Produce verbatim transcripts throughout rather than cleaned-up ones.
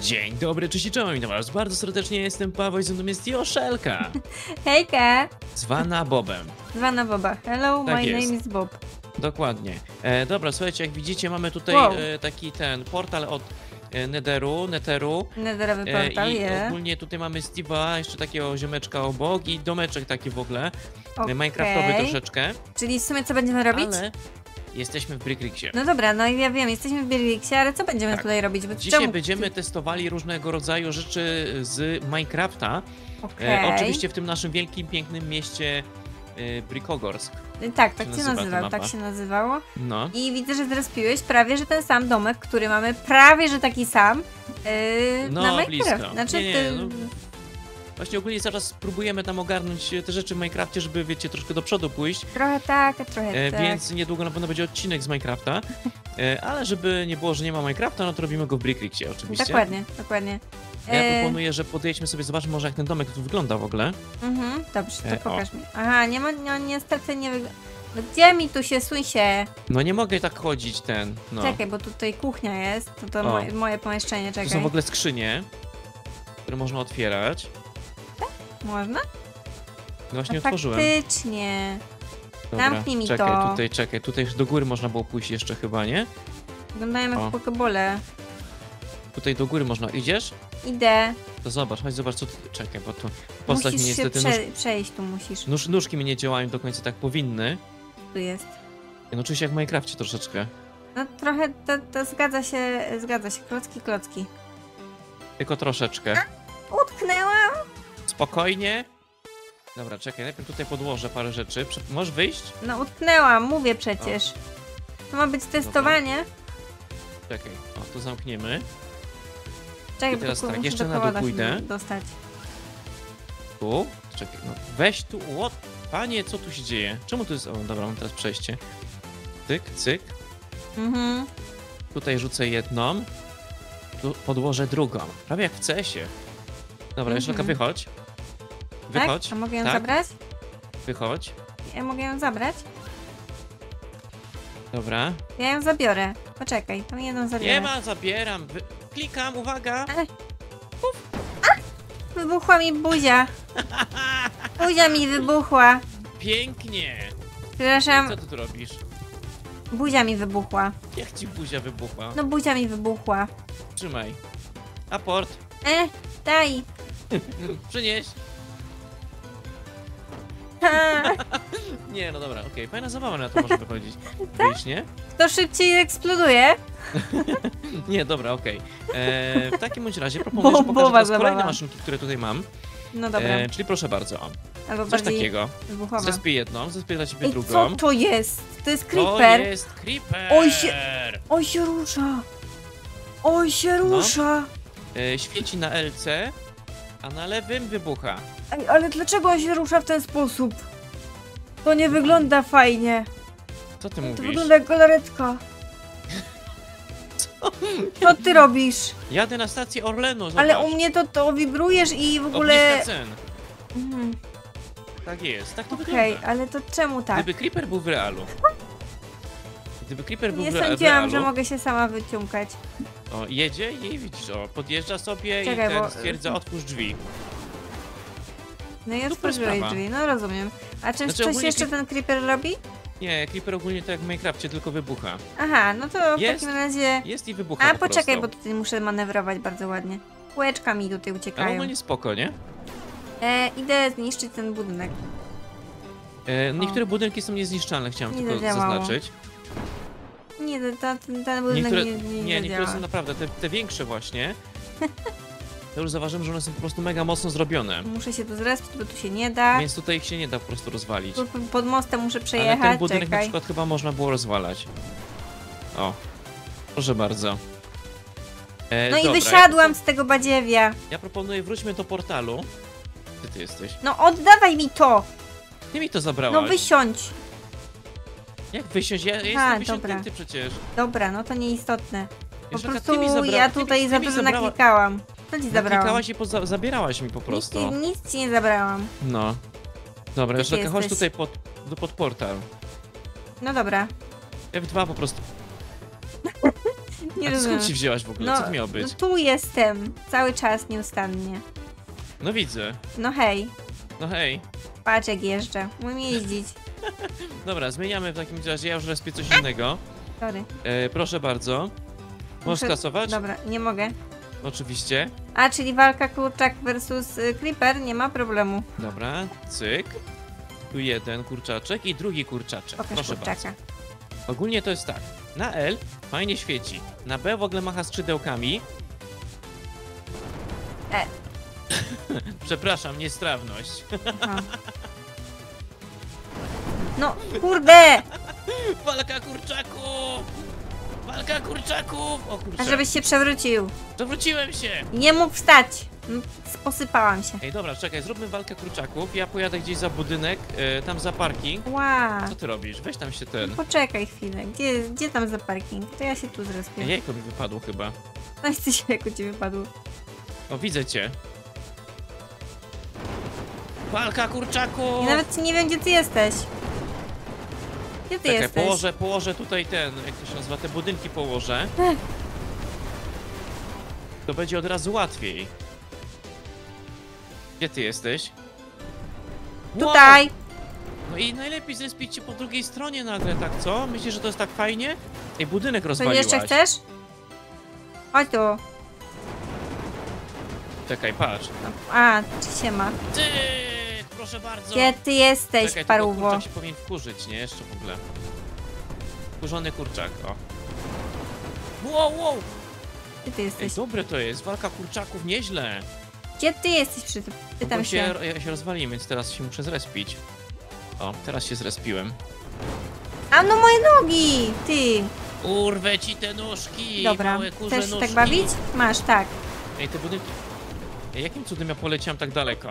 Dzień dobry, cześć i czołem, witam was bardzo serdecznie, jestem Paweł i ze mną jest Yoshelka. Hejka. Zwana Bobem. Zwana Boba, hello, tak my jest. Name is Bob. Dokładnie. E, dobra, słuchajcie, jak widzicie mamy tutaj wow. e, taki ten portal od e, Netheru, Netheru. Netherowy portal, e, I yeah. ogólnie tutaj mamy Steve'a, jeszcze takiego ziomeczka obok i domeczek taki w ogóle, okay. minecraftowy troszeczkę. Czyli w sumie co będziemy robić? Ale... Jesteśmy w Brick Rigsie. No dobra, no i ja wiem, jesteśmy w Brick Rigsie, ale co będziemy tak. tutaj robić? Bo dzisiaj czemu... będziemy testowali różnego rodzaju rzeczy z Minecrafta. Okay. E, oczywiście w tym naszym wielkim, pięknym mieście e, Brickogorsk. Tak, tak się, się nazywa, tak się nazywało. No. I widzę, że zrespiłeś prawie, że ten sam domek, który mamy, prawie, że taki sam yy, no, na Minecraft. Blisko. Znaczy, nie, nie, no. Właśnie ogólnie zaraz spróbujemy tam ogarnąć te rzeczy w Minecrafcie, żeby, wiecie, troszkę do przodu pójść. Trochę tak, a trochę e, tak. Więc niedługo na pewno będzie odcinek z Minecrafta. E, ale żeby nie było, że nie ma Minecrafta, no to robimy go w Brick Rigsie oczywiście. Dokładnie, dokładnie. Ja e... proponuję, że podjedźmy sobie, zobaczmy może jak ten domek tu wygląda w ogóle. Mhm, dobrze, to e, pokaż mi. Aha, nie ma, no, niestety nie wygląda. No gdzie mi tu się słysie? No nie mogę tak chodzić ten, no. Czekaj, bo tutaj kuchnia jest, to to mo moje pomieszczenie, czekaj. Tu są w ogóle skrzynie, które można otwierać. Można? No właśnie no otworzyłem. Faktycznie. Dobra, zamknij mi czekaj, to. Tutaj, czekaj, tutaj do góry można było pójść jeszcze chyba, nie? Wyglądają jak pokebole. Tutaj do góry można, idziesz? Idę. To zobacz, chodź zobacz co tu, czekaj, bo tu postać musisz mi niestety... Musisz się prze nóż... przejść, tu musisz. Nóż, nóżki mi nie działają do końca, tak powinny. Tu jest. No czuję się jak w Minecrafcie troszeczkę. No trochę, to, to zgadza się, zgadza się, klocki, klocki. Tylko troszeczkę. A, utknęłam! Spokojnie. Dobra, czekaj, najpierw tutaj podłożę parę rzeczy. Prze możesz wyjść? No utknęłam, mówię przecież. O. To ma być testowanie. Dobra. Czekaj, o, tu zamkniemy. Czekaj, i teraz tak, jeszcze na dół pójdę. Dostać. Tu? Czekaj, no weź tu, what? Panie, co tu się dzieje? Czemu tu jest, o dobra, mam teraz przejście. Cyk, cyk. Mhm. Tutaj rzucę jedną. Tu podłożę drugą. Prawie jak w cesie. Dobra, jeszcze tylko wychodź. Wychodź. Tak? A mogę ją tak. zabrać? Wychodź. Ja mogę ją zabrać? Dobra. Ja ją zabiorę. Poczekaj, tą jedną zabiorę. Nie ma, zabieram. Wy... Klikam, uwaga. Puf. Wybuchła mi buzia. Buzia mi wybuchła. Pięknie. Przepraszam. Co ty tu robisz? Buzia mi wybuchła. Jak ci buzia wybuchła? No buzia mi wybuchła. Trzymaj. Aport. E, daj. Przynieś. Nie, no dobra, okej, okay. Fajna zabawa na to może wychodzić. Wyjść, nie? To szybciej eksploduje. Nie, dobra, okej. Okay. W takim bądź razie proponuję, że pokażę teraz kolejne maszynki, które tutaj mam. No dobra. E, czyli proszę bardzo. Albo coś takiego. Zespię jedną, zespię dla ciebie Ej, drugą. Co to jest? To jest Creeper. To jest Creeper. Oj się, oj się rusza. Oj się rusza. No. E, świeci na L C, a na lewym wybucha. Ej, ale dlaczego on się rusza w ten sposób? To nie wygląda fajnie. Co ty mówisz? To wygląda jak galaretka. Co? Co ty robisz? Jadę na stację Orlenu. Zobacz. Ale u mnie to, to wibrujesz i w ogóle... Obniżka cen. Mhm. Tak jest, tak to okay, wygląda. Okej, ale to czemu tak? Gdyby Creeper był w realu. Gdyby Creeper był nie w realu... Nie sądziłam, że mogę się sama wyciągać. O, jedzie i widzisz, o, podjeżdża sobie. Czekaj, i ten bo... stwierdza, otwórz drzwi. No i otworzyłeś drzwi, no rozumiem. A czymś znaczy, coś jeszcze ten Creeper robi? Nie, Creeper ogólnie to jak w Minecrafcie, tylko wybucha. Aha, no to w jest, takim razie... Jest i wybucha. A po poczekaj, prostu. Bo tutaj muszę manewrować bardzo ładnie. Kółeczka mi tutaj uciekają. Ale ogólnie spoko, nie? E, idę zniszczyć ten budynek. E, niektóre o. budynki są niezniszczalne, chciałem nie tylko zadziałało. Zaznaczyć. Nie, ten, ten budynek niektóre, nie, nie Nie, niektóre są naprawdę, te, te większe właśnie. To już zauważyłem, że one są po prostu mega mocno zrobione. Muszę się tu zrespić, bo tu się nie da. Więc tutaj ich się nie da po prostu rozwalić. Tu pod mostem muszę przejechać, ale ten budynek czekaj. Na przykład chyba można było rozwalać. O, proszę bardzo. E, no dobra, i wysiadłam ja z tego badziewia. Ja proponuję, wróćmy do portalu. Gdzie ty jesteś? No oddawaj mi to! Ty mi to zabrałaś. No wysiądź. Jak wysiądź? Ja, ja jestem wysiądnięty przecież. Dobra, no to nieistotne. Po Wiesz, prostu ja tutaj za dużo naklikałam. Co ci zabrałam? Klikałaś i zabierałaś mi po prostu. Nic, nic ci nie zabrałam. No. Dobra, już chodź tutaj pod, pod portal. No dobra. F dwa po prostu. Nie, skąd się wzięłaś w ogóle? No, co to miało być? No tu jestem. Cały czas nieustannie. No widzę. No hej. No hej. Patrz jak jeżdżę. Mam jeździć. Dobra, zmieniamy w takim razie. Ja już respię coś innego. Sorry. E, proszę bardzo. Możesz skasować? Dobra, nie mogę. Oczywiście. A, czyli walka kurczak versus y, creeper, nie ma problemu. Dobra, cyk. Tu jeden kurczaczek i drugi kurczaczek. Pokaż proszę kurczaka. Bardzo. Ogólnie to jest tak. Na L fajnie świeci. Na B w ogóle macha skrzydełkami. E. Przepraszam, niestrawność. No, kurde! Walka kurczaków! Walka kurczaków! O kurczak. A żebyś się przewrócił. Przewróciłem się! Nie mógł wstać. Posypałam się. Ej, dobra, czekaj, zróbmy walkę kurczaków. Ja pojadę gdzieś za budynek, yy, tam za parking. Wow. Co ty robisz? Weź tam się ten... No poczekaj chwilę, gdzie, gdzie tam za parking? To ja się tu zrespię. Jejko mi wypadło chyba. No jesteś, jejko ci wypadło. O, widzę cię. Walka kurczaków! Ja nawet nie wiem, gdzie ty jesteś. Gdzie ty czekaj, jesteś? Położę, położę tutaj ten, jak to się nazywa, te budynki położę. Ech. To będzie od razu łatwiej. Gdzie ty jesteś? Tutaj! Wow. No i najlepiej zespić się po drugiej stronie nagle, tak co? Myślisz, że to jest tak fajnie? Ej, budynek rozwaliłaś. Co jeszcze chcesz? Chodź tu. Czekaj, patrz. A, czy się ma? Ty, proszę bardzo. Gdzie ty jesteś, czekaj, paruwo? Kurczak się powinien wkurzyć, nie? Jeszcze w ogóle. Wkurzony kurczak, o. Wow, wow! Gdzie ty jesteś? Ej, dobre to jest, walka kurczaków, nieźle. Gdzie ty jesteś przy tym? Pytam się. Ja się rozwaliłem, więc teraz się muszę zrespić. O, teraz się zrespiłem. A no moje nogi! Ty! Urwę ci te nóżki! Dobra, małe kurze nóżki. Chcesz się tak bawić? Masz, tak. Ej, te budynki... Ej, jakim cudem ja poleciałem tak daleko?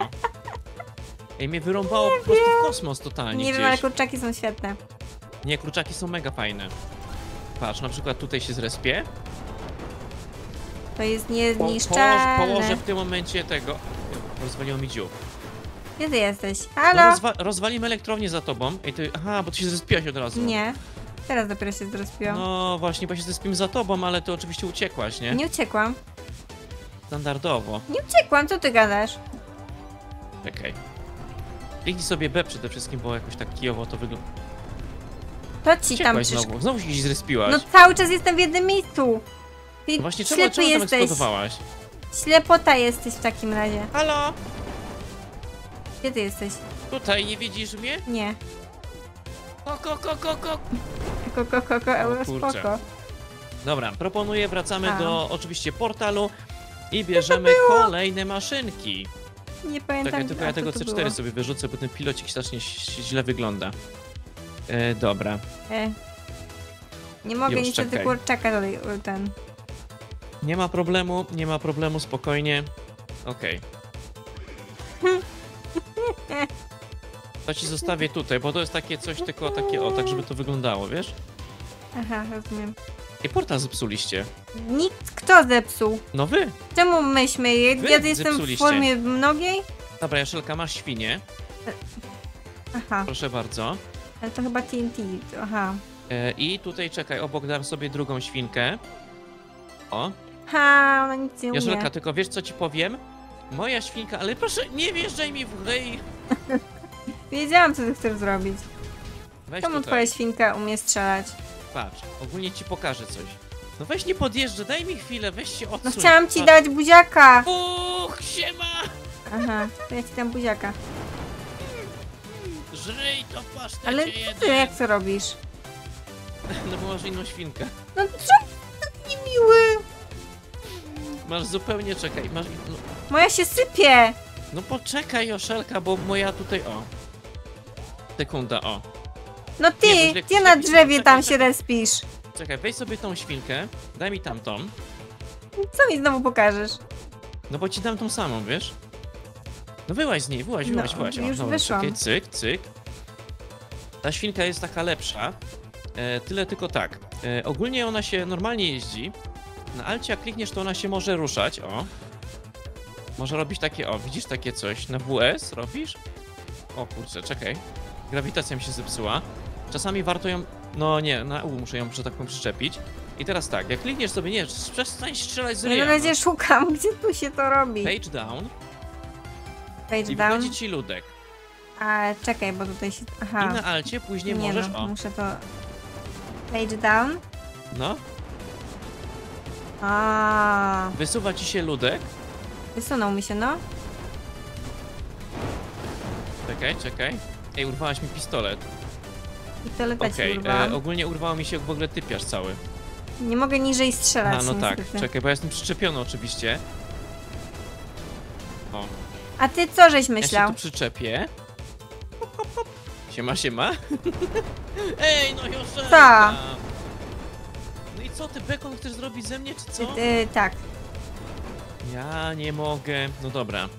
Ej, mnie wyrąbało po prostu w kosmos totalnie. Nie wiem, ale kurczaki są świetne. Nie, kurczaki są mega fajne. Patrz, na przykład tutaj się zrespię. To jest niezniszczalne. Po, położę, położę w tym momencie tego. Rozwaliło mi dziób. Gdzie ty jesteś? Halo? No rozwa rozwalimy elektrownię za tobą. Ej, ty... Aha, bo ty się zrespiłaś od razu. Nie, teraz dopiero się zrespiłam. No właśnie, bo się zrespiłem za tobą, ale ty oczywiście uciekłaś, nie? Nie uciekłam. Standardowo. Nie uciekłam, co ty gadasz? Czekaj. Kliknij sobie B przede wszystkim, bo jakoś tak kijowo to wygląda. To ci uciekłaś tam znowu. Przecież... Znowu się gdzieś zrespiłaś. No cały czas jestem w jednym miejscu. No właśnie, czemu, ślepy czemu tam jesteś. Eksplodowałaś? Ślepota jesteś w takim razie. Halo? Gdzie ty jesteś? Tutaj, nie widzisz mnie? Nie. Koko, koko, koko. Koko, koko, euro, spoko. Dobra, proponuję, wracamy A. do oczywiście portalu i bierzemy kolejne maszynki. Nie pamiętam. Tak, ja tylko ja tego C cztery było. Sobie wyrzucę, bo ten pilocik strasznie źle wygląda. E, dobra. E. Nie mogę Już, niestety czekaj. kurczaka dalej, ten... Nie ma problemu, nie ma problemu, spokojnie. Okej. Okay. To ci zostawię tutaj, bo to jest takie coś, tylko takie o, tak żeby to wyglądało, wiesz? Aha, rozumiem. I portal zepsuliście. Nikt, kto zepsuł? No wy. Czemu myśmy? Ja, wy ja jestem w formie mnogiej? Dobra, Joszelka, masz świnie. Aha. Proszę bardzo. Ale to chyba T N T, aha. I tutaj, czekaj, obok dam sobie drugą świnkę. O. Ha, ona nic nie umie. Joszelka, tylko wiesz co ci powiem? Moja świnka, ale proszę nie wjeżdżaj mi w ryj. Wiedziałam co ty chcesz zrobić. Weź Czemu tutaj. Twoja świnka umie strzelać? Patrz, ogólnie ci pokażę coś. No weź nie podjeżdżę, daj mi chwilę, weź się odsuń. No chciałam ci patrz. dać buziaka. Fuch, siema. Aha, to ja ci dam buziaka. Żryj to w pasztecie. Ale ty jak co robisz? No bo masz inną świnkę. No co? Miły. Masz zupełnie, czekaj, masz... No. Moja się sypie! No poczekaj, Joszelka, bo moja tutaj, o. Sekunda, o. No ty, nie, źle, ty na drzewie czekaj, tam czekaj, się respisz. Czekaj, weź sobie tą świnkę, daj mi tamtą. Co mi znowu pokażesz? No bo ci dam tą samą, wiesz? No wyłaź z niej, wyłaź, wyłaź, no, wyłaź. O, już no, wyszłam. Czekaj, cyk, cyk. Ta świnka jest taka lepsza. E, tyle tylko tak. E, ogólnie ona się normalnie jeździ. Na alcie jak klikniesz, to ona się może ruszać. O. Może robić takie, o, widzisz takie coś. Na W S robisz? O kurczę, czekaj. Grawitacja mi się zepsuła. Czasami warto ją No nie, na U muszę ją, że tak powiem, przyczepić. I teraz tak, jak klikniesz sobie, nie, przestań strzelać z ryja. Na razie szukam, gdzie tu się to robi. Page down. Page down. I wychodzi ci ludek. A czekaj, bo tutaj się... Aha. I na alcie później nie możesz... No, o. muszę to... Page down? No. A. Wysuwa ci się ludek. Wysunął mi się, no. Czekaj, czekaj. Ej, urwałaś mi pistolet. Pistolet okay. ci urwałam. E, ogólnie urwało mi się w ogóle typiarz cały. Nie mogę niżej strzelać. A no niestety. Tak, czekaj, bo ja jestem przyczepiony oczywiście. O. A ty co żeś myślał? Ja się tu przyczepię. Hop, hop, hop. Siema, siema. Ej, no Joszelka! No i co, ty bekon chcesz zrobić ze mnie, czy co? Ty, ty, tak. Ja nie mogę. No dobra.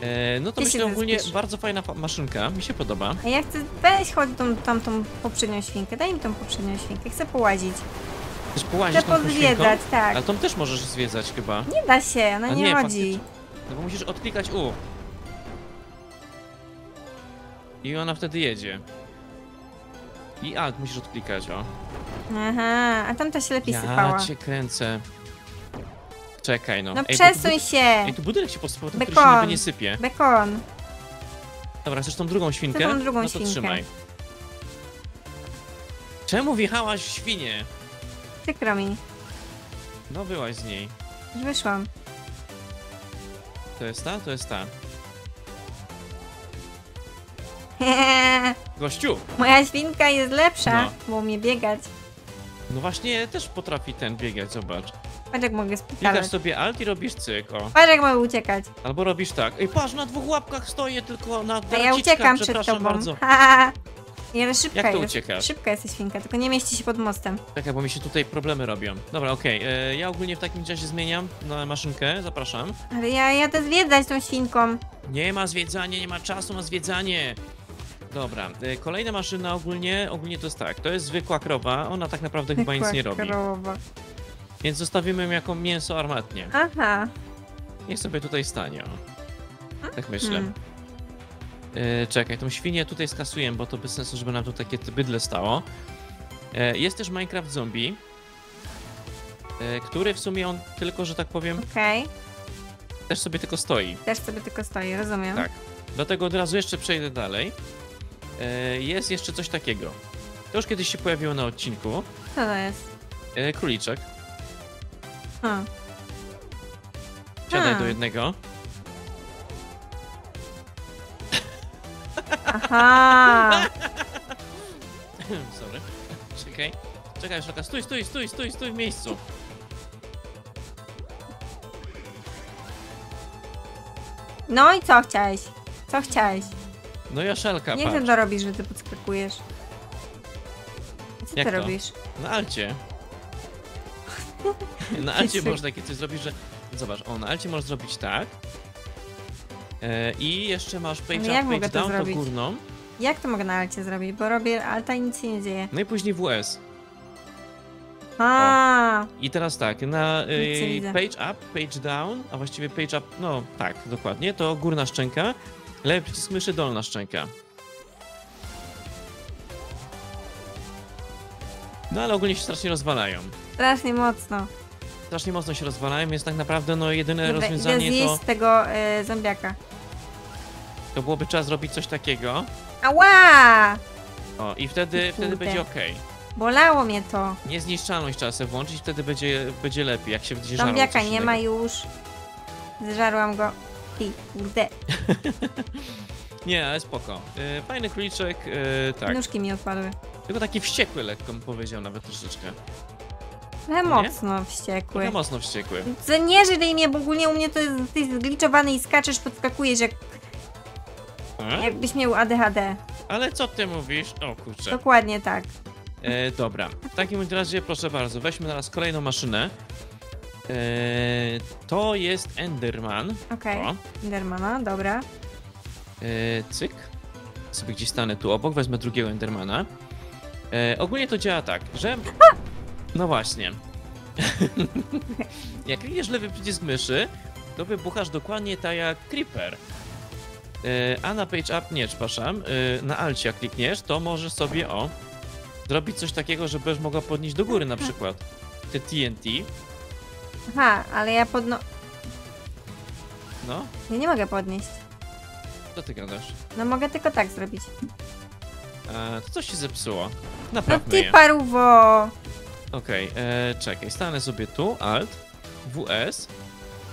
E, no to myślę ogólnie bardzo fajna maszynka, mi się podoba. A ja chcę, weź chodź tą, tą, tą poprzednią świnkę, daj mi tą poprzednią świnkę, chcę połazić. Chcesz połazić chcę tą pozwiedzać, tą tak. Ale tą też możesz zwiedzać chyba. Nie da się, ona nie, nie chodzi. Faktycznie. No bo musisz odklikać U. I ona wtedy jedzie. I Alt musisz odklikać, o. Aha, a tamta się lepiej ja sypała. Ja cię kręcę. Czekaj, no. No ej, przesuń bo, się! Ej, tu budynek się posypał, który się niby nie sypie. Bekon. Dobra, chcesz tą drugą świnkę? Chcę tą drugą no to świnkę. Trzymaj. Czemu wjechałaś w świnię? Przykro mi. No byłaś z niej. Już wyszłam. To jest ta? To jest ta. Gościu! Moja świnka jest lepsza, no. Bo umie biegać. No właśnie, też potrafi ten biegać, zobacz. Patrz jak mogę spytać. Klikasz sobie Alt i robisz cyk, o. Patrz jak mogę uciekać. Albo robisz tak. Ej, patrz, na dwóch łapkach stoję, tylko na dwa. A ja uciekam przed tobą. Bardzo. Ha! Ja szybka jak to jest. Uciekasz? Szybka jesteś świnka, tylko nie mieści się pod mostem. Czekaj, bo mi się tutaj problemy robią. Dobra, okej. Okay. Ja ogólnie w takim czasie zmieniam na maszynkę, zapraszam. Ale ja jadę zwiedzać tą świnką. Nie ma zwiedzania, nie ma czasu na zwiedzanie. Dobra, kolejna maszyna ogólnie, ogólnie to jest tak, to jest zwykła krowa, ona tak naprawdę zwykła chyba nic nie robi. Krowa. Więc zostawimy ją jako mięso armatnie. Aha. Niech sobie tutaj stanie, o. Tak myślę. Hmm. E, czekaj, tą świnię tutaj skasuję, bo to bez sensu, żeby nam tu takie bydle stało. E, jest też Minecraft Zombie, e, który w sumie on tylko, że tak powiem... Okej. Okay. Też sobie tylko stoi. Też sobie tylko stoi, rozumiem. Tak. Dlatego od razu jeszcze przejdę dalej. E, jest jeszcze coś takiego. To już kiedyś się pojawiło na odcinku. Co to jest? E, króliczek. Hmm. Siadaj hmm. do jednego. Aha. Sorry. Czekaj. Czekaj, Szlaka. Stój, stój, stój, stój, stój w miejscu. No i co chciałeś? Co chciałeś? No Joszelka, nie wiem, co robisz, że ty podskakujesz. Co Jak ty to? robisz? Na alcie. Na alcie można takie coś zrobić, że... Zobacz, o, na alcie możesz zrobić tak. E, I jeszcze masz page no up, page mogę down, to, to górną. Jak to mogę na alcie zrobić? Bo robię alta i nic się nie dzieje. No i później W S. A. I teraz tak, na y, page up, page down, a właściwie page up, no tak, dokładnie, to górna szczęka. Lewy przycisk myszy, dolna szczęka. No ale ogólnie się strasznie rozwalają. Strasznie mocno. Strasznie mocno się rozwalają, więc tak naprawdę no jedyne Dobra, rozwiązanie idę zjeść to... tego y, zombiaka. To byłoby trzeba zrobić coś takiego. Ała! O, i wtedy, wtedy będzie ok. Bolało mnie to. Niezniszczalność trzeba sobie włączyć, wtedy będzie, będzie lepiej, jak się będzie żarło. Zombiaka nie ma już. Zżarłam go. I, gdy. Nie, ale spoko. E, fajny króliczek, e, tak. Nóżki mi odpadły. Tylko taki wściekły lekko bym powiedział nawet troszeczkę. Ale no mocno wściekły. Ale mocno wściekły. Co nie żyj mnie, bo ogólnie u mnie to jest, ty jest zgliczowany i skaczesz, podskakujesz jak... E? Jakbyś miał A D H D. Ale co ty mówisz? O kurczę. Dokładnie tak. E, dobra, w takim razie proszę bardzo, weźmy teraz kolejną maszynę. Eee, to jest Enderman. Okej, okay. Endermana, dobra. Eee, cyk. Sobie gdzieś stanę tu obok, wezmę drugiego Endermana. Eee, ogólnie to działa tak, że... Ha! No właśnie. Jak klikniesz lewy przycisk myszy, to wybuchasz dokładnie tak jak Creeper. Eee, a na page up, nie, przepraszam, eee, na alcie jak klikniesz, to możesz sobie, o... zrobić coś takiego, że będziesz mogła podnieść do góry na przykład te T N T. Aha, ale ja podno... No? Ja nie mogę podnieść. Co ty gadasz? No mogę tylko tak zrobić. Eee, to coś się zepsuło. Naprawmy no ty je. Paruwo! Okej, okay, eee, czekaj, stanę sobie tu, alt, W S.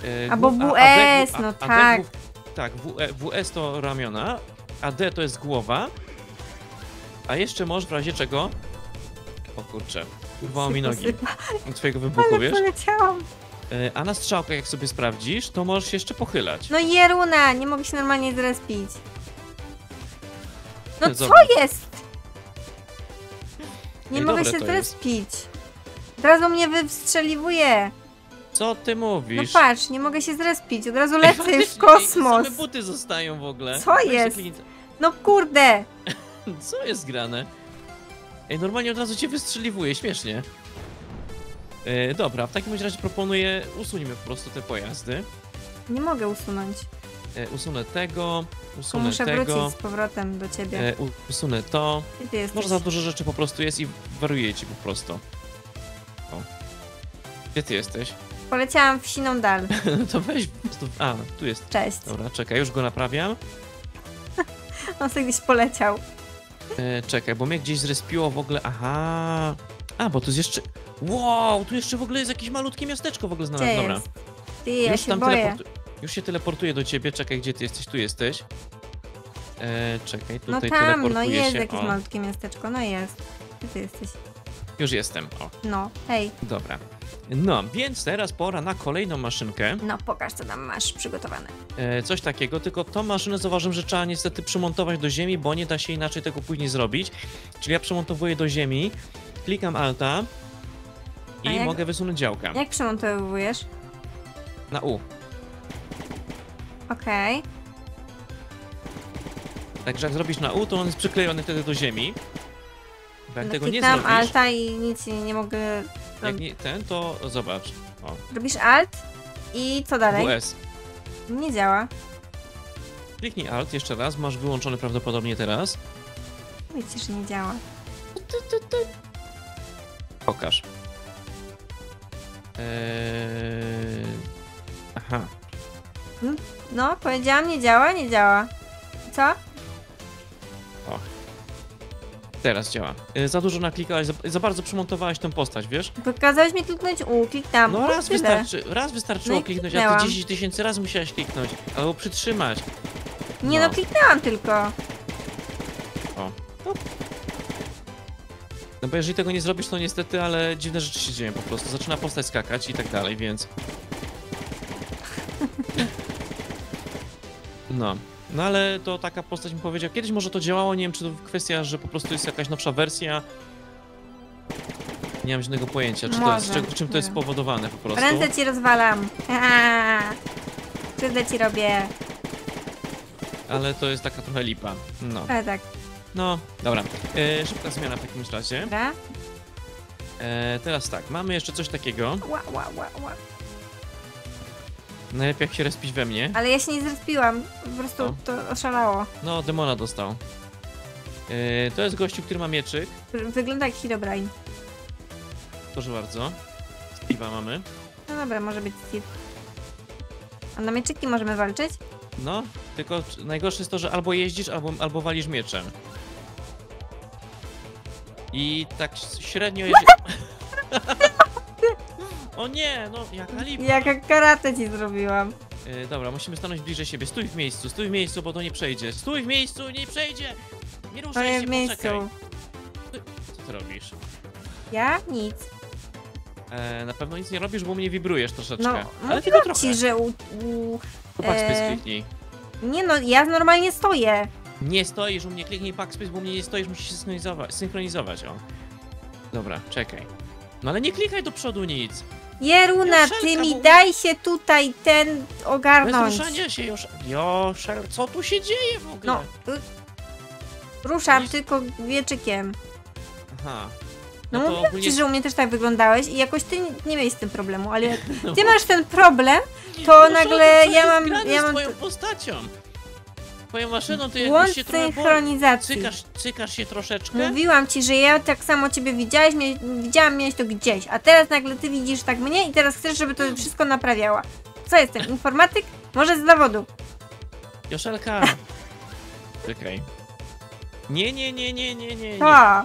Eee, Albo WS, a, a, D, a, no a, tak. D, w, tak, w, WS to ramiona, a D to jest głowa. A jeszcze możesz w razie czego... O kurczę, urwało mi nogi od twojego wybuchu, ale wiesz? Poleciałam. A na strzałkach, jak sobie sprawdzisz, to możesz się jeszcze pochylać. No Jeruna, nie mogę się normalnie zrespić. No co Zobacz. jest? Nie Ej, mogę się zrespić. Od razu mnie wystrzeliwuje. Co ty mówisz? No patrz, nie mogę się zrespić, od razu lecę Ej, już w kosmos. Same buty zostają w ogóle. Co Weź jest? No kurde. Co jest grane? Ej, normalnie od razu cię wystrzeliwuje, śmiesznie. Yy, dobra, w takim razie proponuję, usuńmy po prostu te pojazdy. Nie mogę usunąć. Yy, usunę tego, usunę muszę tego. Muszę wrócić z powrotem do ciebie. Yy, usunę to. Może za dużo rzeczy po prostu jest i wariuje ci po prostu. O. Gdzie ty jesteś? Poleciałam w siną dal. To weź po prostu... A, tu jest. Cześć. Dobra, czekaj, już go naprawiam. On sobie gdzieś poleciał. Yy, czekaj, bo mnie gdzieś zrespiło w ogóle... Aha... A, bo tu jest jeszcze... Wow, tu jeszcze w ogóle jest jakieś malutkie miasteczko w ogóle znalazłem. Dobra. Ty, ja już, się tam boję. Teleportu... już się teleportuję do ciebie. Czekaj, gdzie ty jesteś? Tu jesteś. Eee, czekaj, tutaj teleportuję się. No tam, no jest się. jakieś o. malutkie miasteczko. No jest. Gdzie ty jesteś? Już jestem, o. No, hej. Dobra. No, więc teraz pora na kolejną maszynkę. No, pokaż, co tam masz przygotowane. Eee, coś takiego, tylko tą maszynę zauważyłem, że trzeba niestety przymontować do ziemi, bo nie da się inaczej tego później zrobić. Czyli ja przymontowuję do ziemi. Klikam Alta i jak, mogę wysunąć działka. Jak przemontowujesz? Na U. Okej. Okay. Także jak zrobisz na U, to on jest przyklejony wtedy do ziemi. Bo jak no tego nie zrobisz... Alta i nic nie mogę... Jak nie ten, to zobacz. O. Robisz Alt i co dalej? W S. Nie działa. Kliknij Alt jeszcze raz, masz wyłączony prawdopodobnie teraz. Widzisz, nie działa. Tu, tu, tu. Pokaż. Eee... Aha. No, powiedziałam, nie działa, nie działa. Co? O. Teraz działa. Eee, za dużo naklikałaś, za, za bardzo przymontowałaś tę postać, wiesz? Pokazałeś mi kliknąć U, kliknęłam. No raz tyle. wystarczy, raz wystarczyło no kliknąć, kliknęłam. A ty dziesięć tysięcy razy musiałaś kliknąć, albo przytrzymać. No. Nie no, kliknęłam tylko. O. No. No bo jeżeli tego nie zrobisz, to niestety, ale dziwne rzeczy się dzieją po prostu. Zaczyna postać skakać i tak dalej, więc... No. No ale to taka postać mi powiedział. Kiedyś może to działało, nie wiem, czy to kwestia, że po prostu jest jakaś nowsza wersja. Nie mam żadnego pojęcia, czy to jest, czy, czym to jest spowodowane po prostu. Ręce ci rozwalam. Krzywdę ci robię. Ale to jest taka trochę lipa. No. Ale tak. No, dobra. E, szybka zmiana w takim razie. E, teraz tak, mamy jeszcze coś takiego. Ła, ła, ła, ła. Najlepiej jak się respić we mnie. Ale ja się nie zrespiłam, po prostu o. to oszalało. No, demona dostał. E, to jest gościu, który ma mieczyk. Wygląda jak Herobrine. Proszę bardzo. Steve'a mamy. No dobra, może być Steve. A na mieczyki możemy walczyć? No, tylko najgorsze jest to, że albo jeździsz, albo, albo walisz mieczem. I tak średnio jeździ... O nie, no jaka lipa. Jaka karate ci zrobiłam. Yy, dobra, musimy stanąć bliżej siebie. Stój w miejscu, stój w miejscu, bo to nie przejdzie. Stój w miejscu, nie przejdzie! Nie ruszaj się, poczekaj. Co ty robisz? Ja? Nic. Yy, na pewno nic nie robisz, bo mnie wibrujesz troszeczkę. No, no ale tylko trochę. Ci, że u... u... Backspace kliknij. Nie no, ja normalnie stoję. Nie stoisz u mnie, kliknij backspace, bo u mnie nie stoisz, musisz się synchronizować, synchronizować, o. Dobra, czekaj. No ale nie klikaj do przodu nic. Jeruna, ty mi bo... daj się tutaj ten ogarnąć. Bez ruszania się już... Joszel, co tu się dzieje w ogóle? No, ruszam nie... tylko wieczykiem. Aha. No, no mówiłam ogólnie... ci, że u mnie też tak wyglądałeś i jakoś ty nie miałeś z tym problemu, ale jak ty masz ten problem, to no nagle ja mam... ja mam... z twoją postacią. twoją maszyną, ty jakoś się trochę synchronizacji. Cykasz, cykasz się troszeczkę. Mówiłam ci, że ja tak samo ciebie widziałeś, mia widziałam, miałeś to gdzieś, a teraz nagle ty widzisz tak mnie i teraz chcesz, żeby to wszystko naprawiała. Co jestem, informatyk? Może z zawodu. Yoshelka. Czekaj. Nie, nie, nie, nie, nie, nie, nie. To.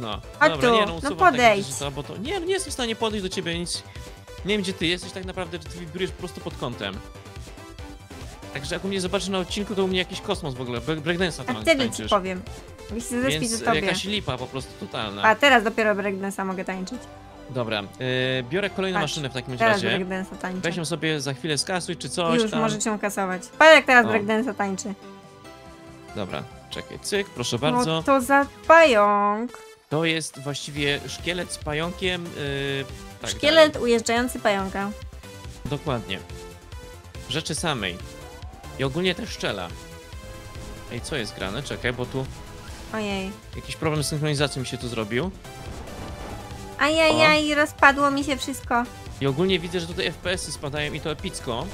No, a dobra, tu. Nie, no, no podejdź. Rzeczy, to, bo to... Nie, no, nie jestem w stanie podejść do ciebie, nic. Nie wiem, gdzie ty jesteś tak naprawdę, czy ty wibrujesz po prostu pod kątem. Także jak u mnie zobaczysz na odcinku, to u mnie jakiś kosmos w ogóle, breakdance'a tam. A wtedy ci powiem. Więc do tobie. Jakaś lipa po prostu totalna. A teraz dopiero breakdance'a mogę tańczyć. Dobra, yy, biorę kolejną Patrz, maszynę w takim teraz razie. Weź ją sobie za chwilę skasuj czy coś. Już, tam. Możecie ją kasować. Patrz jak teraz breakdance'a tańczy. Dobra, czekaj, cyk, proszę bardzo. No to za pająk. To jest właściwie szkielet z pająkiem. Yy, tak szkielet dalej. Ujeżdżający pająka. Dokładnie. Rzeczy samej. I ogólnie też szczela. Ej, co jest grane? Czekaj, bo tu... Ojej. Jakiś problem z synchronizacją mi się tu zrobił. Ajajaj, aj, rozpadło mi się wszystko. I ogólnie widzę, że tutaj F P S-y spadają i to epicko.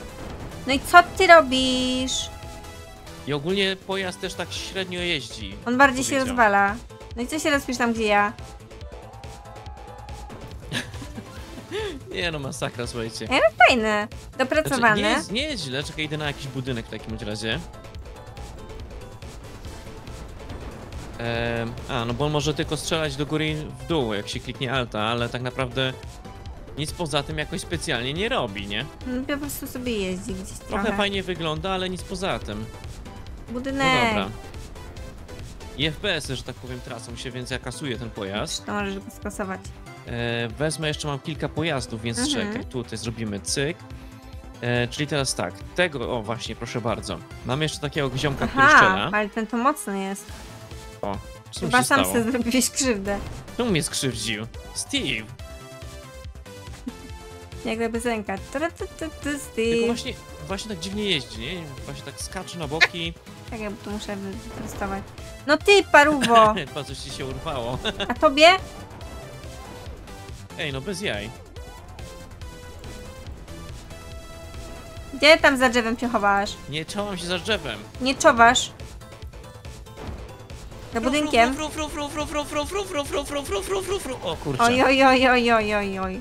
No i co ty robisz? I ogólnie pojazd też tak średnio jeździ. On bardziej się rozwala. No i co się rozpisz tam, gdzie ja? Nie no, masakra, słuchajcie. Ale fajne, dopracowane. Znaczy, nie, nie jest źle, czekaj, idę na jakiś budynek w takim razie. Ehm, a, no bo on może tylko strzelać do góry i w dół, jak się kliknie alta, ale tak naprawdę nic poza tym jakoś specjalnie nie robi, nie? No po prostu sobie jeździ gdzieś trochę. Trochę fajnie wygląda, ale nic poza tym. Budynek. No dobra. I F P S-y, że tak powiem, tracą się, więc ja kasuję ten pojazd. To możesz go skasować. E, wezmę, jeszcze mam kilka pojazdów, więc mhm. czekaj, tutaj zrobimy cyk. E, czyli teraz tak, tego, o właśnie, proszę bardzo. Mam jeszcze takiego gziomka, Aha, który szczela. ale ten to mocny jest. O, co Chyba się sam stało? sobie zrobiłeś krzywdę. Kto mnie skrzywdził? Steve! Jakby bezenka. Tylko właśnie, właśnie tak dziwnie jeździ, nie? Właśnie tak skacze na boki. Tak, ja tu muszę wyprostować. No ty, paruwo! Chyba coś ci się urwało. A tobie? Ej, no bez jaj. Gdzie tam za drzewem się chowasz? Nie czołam się za drzewem. Nie czowasz. Za budynkiem. O kurczę. Oj, oj, oj, oj, oj, oj, oj.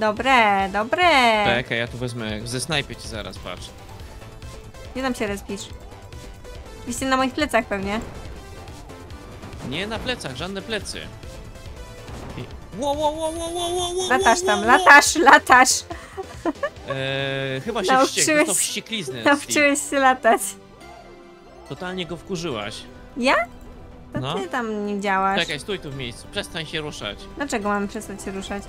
Dobre, dobre. Tak, ja tu wezmę, ze snajpie ci zaraz, patrz. Nie tam się respisz. Jesteś na moich plecach pewnie. Nie na plecach, żadne plecy. Wo, wo, wo, wo, wo, wo, wo, latasz tam, wo, wo. latasz, latasz. Eee, chyba się wściekł, to wściekliznę. Nauczyłeś się latać. Totalnie go wkurzyłaś. Ja? To no. ty tam nie działasz. Czekaj, stój tu w miejscu, przestań się ruszać. Dlaczego mam przestać się ruszać?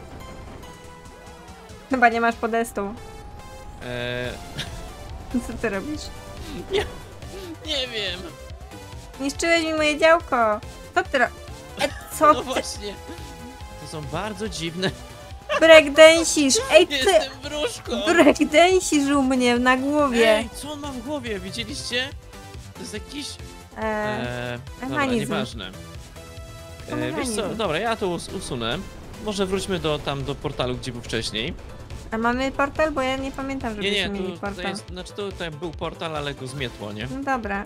Chyba nie masz podestu. Eee... Co ty robisz? Nie, nie wiem. Niszczyłeś mi moje działko. Co ty robisz? E, co no ty? Właśnie. To są bardzo dziwne. Breakdansisz. Ej, ty. Jestem wróżką. Breakdansisz u mnie na głowie. Ej, co on ma w głowie? Widzieliście? To jest jakiś... Eee, dobra, nieważne. Eee, wiesz co, dobra, ja to us usunę. Może wróćmy do, tam do portalu, gdzie był wcześniej. A mamy portal? Bo ja nie pamiętam, żebyśmy nie, nie, mieli tu, portal. Tutaj jest, znaczy tutaj był portal, ale go zmietło, nie? No dobra.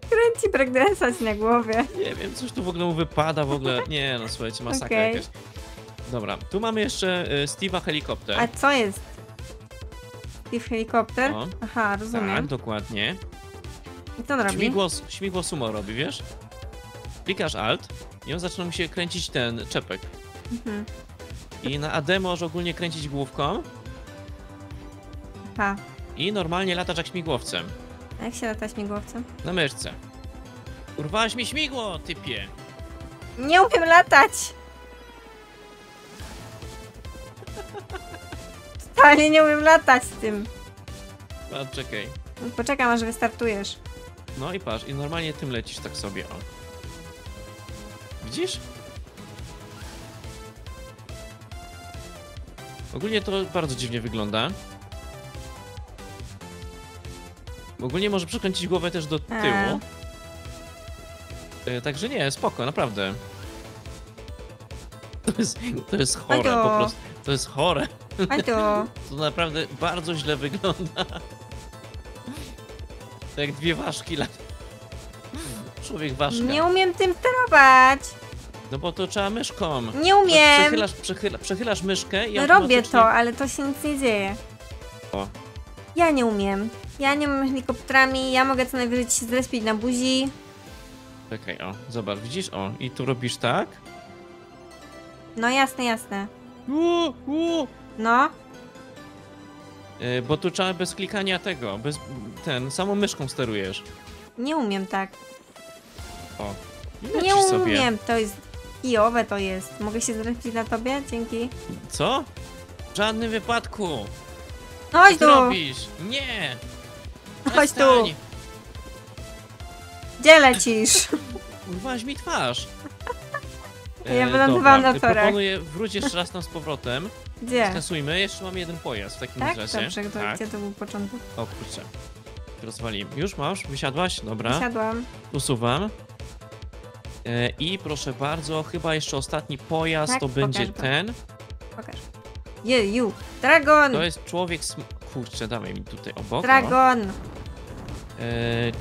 Kręci breakdance'a na głowie. Nie wiem, coś tu w ogóle mu wypada w ogóle. Nie no, słuchajcie, masakra okay. jakaś. Dobra, tu mamy jeszcze y, Steve'a helikopter. A co jest? Steve helikopter? O. Aha, rozumiem. Tak, dokładnie. I co on robi? Śmigło, śmigło sumo robi, wiesz? Klikasz alt i on zaczyna mu się kręcić ten czepek. Mhm. I na A D możesz ogólnie kręcić główką. Aha. I normalnie latasz jak śmigłowcem. A jak się lata śmigłowcem? Na myszce. Urwałaś mi śmigło, typie! Nie umiem latać! Totalnie nie umiem latać z tym. A, czekaj. No, poczekam, aż wystartujesz. No i patrz, i normalnie tym lecisz tak sobie, o. Widzisz? Ogólnie to bardzo dziwnie wygląda. Ogólnie może przekręcić głowę też do tyłu. E, także nie, spoko, naprawdę. To jest, to jest chore to. po prostu. To jest chore. To. to naprawdę bardzo źle wygląda. To jak dwie ważki lat. Człowiek ważka. Nie umiem tym terować. No bo to trzeba myszką. Nie umiem. Przechylasz, przechyla, przechylasz myszkę i robię to, ale to się nic nie dzieje. O. Ja nie umiem. Ja nie mam helikopterami, ja mogę co najwyżej się zrespić na buzi. Czekaj, o, zobacz, widzisz? O, i tu robisz tak? No jasne, jasne. Uuu, uuu. No. Yy, bo tu trzeba bez klikania tego, bez... ten, samą myszką sterujesz. Nie umiem tak. O. Nie umiem, to jest kijowe to jest. Mogę się zrespić na tobie? Dzięki. Co? W żadnym wypadku. Chodź tu! Robisz? Nie! Chodź tu! Gdzie lecisz? Urwałaś mi twarz. Ja wylądowałam na torach. Proponuję wróć jeszcze raz tam z powrotem. Gdzie? Skasujmy, jeszcze mam jeden pojazd w takim tak? razie. Dobrze, to, tak, gdzie to był początek? O kurczę. Rozwaliłem. Już masz? Wysiadłaś? Dobra. Wysiadłam. Usuwam. E, I proszę bardzo, chyba jeszcze ostatni pojazd tak? to będzie Pokaż ten. Go. Pokaż. Jeju, dragon! To jest człowiek sm... Kurczę, dawaj mi tutaj obok. Dragon! Eee,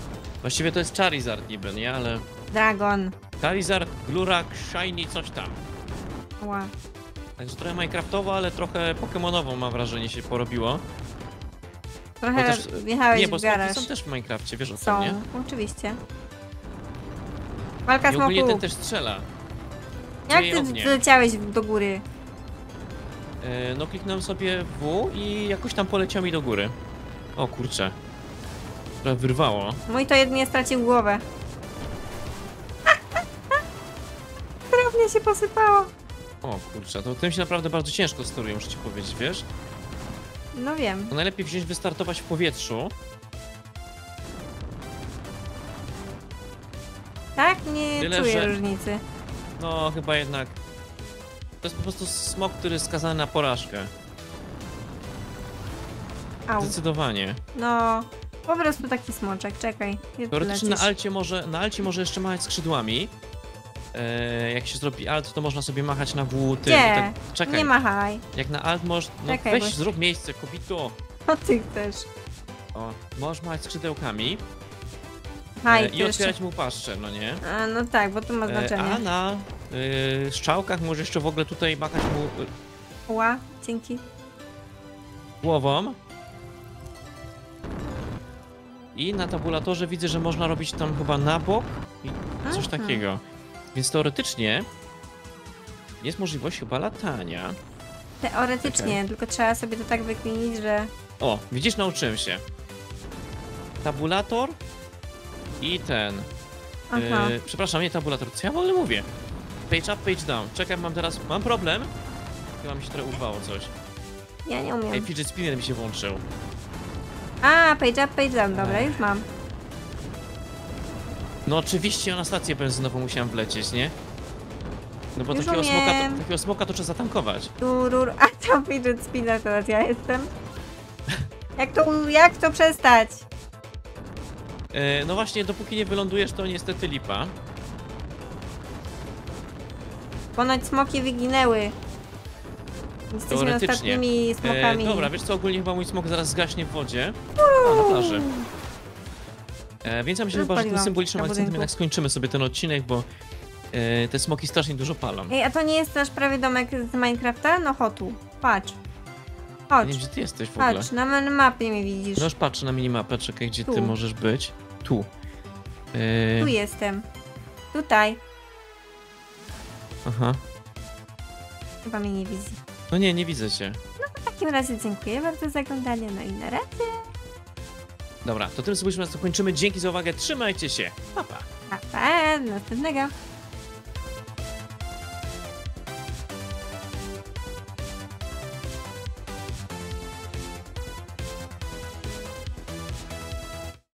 właściwie to jest Charizard niby, nie? Ale... Dragon. Charizard, Glurak, Shiny, coś tam. Ła. Wow. Także trochę minecraftowo, ale trochę pokemonową mam wrażenie się porobiło. Trochę też... wjechałeś nie, bo w garaż. Są też w Minecrafcie, wiesz o tym, nie? Są, oczywiście. Walka z ogólnie ten też strzela. Jak ty wleciałeś do góry? No kliknąłem sobie W i jakoś tam poleciał mi do góry. O kurczę. Trochę wyrwało. Mój to jedynie stracił głowę. Drobnie się posypało. O kurczę, to tym się naprawdę bardzo ciężko steruje, muszę ci powiedzieć, wiesz? No wiem. To najlepiej wziąć, wystartować w powietrzu. Tak? Nie Tyle, czuję że... różnicy. No chyba jednak. To jest po prostu smok, który jest skazany na porażkę. Au. Zdecydowanie. No, po prostu taki smoczek, czekaj. Teoretycznie na alcie, może, na alcie może jeszcze machać skrzydłami. Eee, jak się zrobi alt, to można sobie machać na W tym. Tak, czekaj. Nie machaj. Jak na alt możesz... No czekaj, weź, bo... zrób miejsce, kobito. O, ty też. O, możesz machać skrzydełkami. Haj, eee, I otwierać mu paszczę, no nie? A, no tak, bo to ma znaczenie. Eee, a na... Yy, strzałkach może jeszcze w ogóle tutaj machać mu... Ła, dzięki. Głową. I na tabulatorze widzę, że można robić tam chyba na bok i coś Aha. takiego. Więc teoretycznie jest możliwość chyba latania. Teoretycznie, okay. Tylko trzeba sobie to tak wykminić, że... O, widzisz, nauczyłem się. Tabulator i ten... Yy, przepraszam, nie tabulator, co ja w ogóle mówię? Page up, page down. Czekaj, mam teraz... Mam problem? Chyba mi się trochę urwało coś. Ja nie umiem. Ej, fidget spinner mi się włączył. A, page up, page down. Dobra, Ech. już mam. No oczywiście ja na stację benzynową musiałem wlecieć, nie? No bo takiego smoka, to, takiego smoka to trzeba zatankować. Durur, a to fidget spinner teraz ja jestem. Jak to, jak to przestać? Yy, no właśnie, dopóki nie wylądujesz, to niestety lipa. Ponoć smoki wyginęły. Jesteśmy ostatnimi smokami. E, dobra, wiesz co, ogólnie chyba mój smok zaraz zgaśnie w wodzie. O, na plaży. E, więc ja myślę, chyba, że tym symbolicznym akcentem jednak skończymy sobie ten odcinek, bo e, te smoki strasznie dużo palą. Ej, a to nie jest nasz prawie domek z Minecrafta? No hotu, patrz. Chodź. Nie wiem, gdzie ty jesteś w ogóle. Patrz, na minimapie mnie widzisz. No już patrzę na minimapę, czekaj, gdzie tu. ty możesz być. Tu. E... Tu jestem. Tutaj. Aha. Chyba mnie nie widzi. No nie, nie widzę cię. No to w takim razie dziękuję bardzo za oglądanie, no i na razie. Dobra, to tym spójrzmy, na co kończymy. Dzięki za uwagę, trzymajcie się. Pa, pa. Pa, pa, następnego.